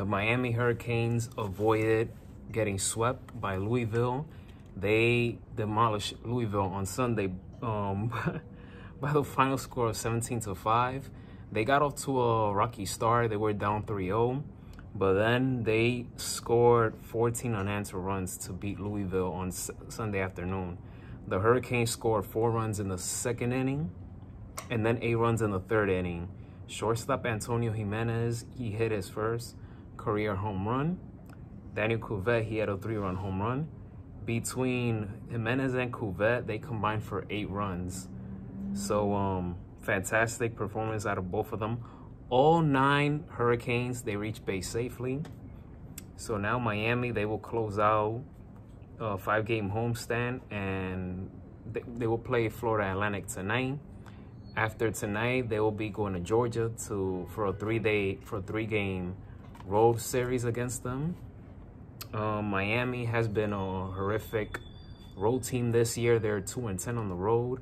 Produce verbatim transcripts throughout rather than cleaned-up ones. The Miami Hurricanes avoided getting swept by Louisville. They demolished Louisville on Sunday um, by the final score of seventeen to five. They got off to a rocky start. They were down three oh, but then they scored fourteen unanswered runs to beat Louisville on S Sunday afternoon. The Hurricanes scored four runs in the second inning and then eight runs in the third inning. Shortstop Antonio Jimenez, he hit his first career home run. Daniel Cuvette, he had a three-run home run. Between Jimenez and Cuvette, they combined for eight runs. So, um... fantastic performance out of both of them. All nine Hurricanes, they reached base safely. So now Miami, they will close out a five-game homestand, and they, they will play Florida Atlantic tonight. After tonight, they will be going to Georgia to for a three-day for a three-game road series against them. Uh, Miami has been a horrific road team this year. They're two and ten on the road.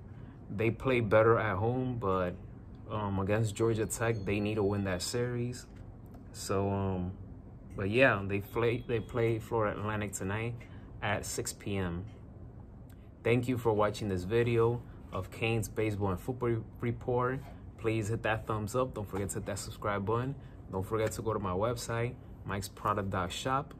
They play better at home, but um, against Georgia Tech, they need to win that series. So, um, but yeah, they play, they play Florida Atlantic tonight at six p m Thank you for watching this video of Canes Baseball and Football Report. Please hit that thumbs up. Don't forget to hit that subscribe button. Don't forget to go to my website, mikes product dot shop.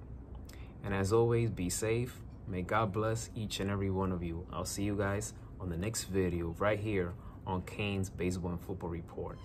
And as always, be safe. May God bless each and every one of you. I'll see you guys on the next video right here on Canes Baseball and Football Report.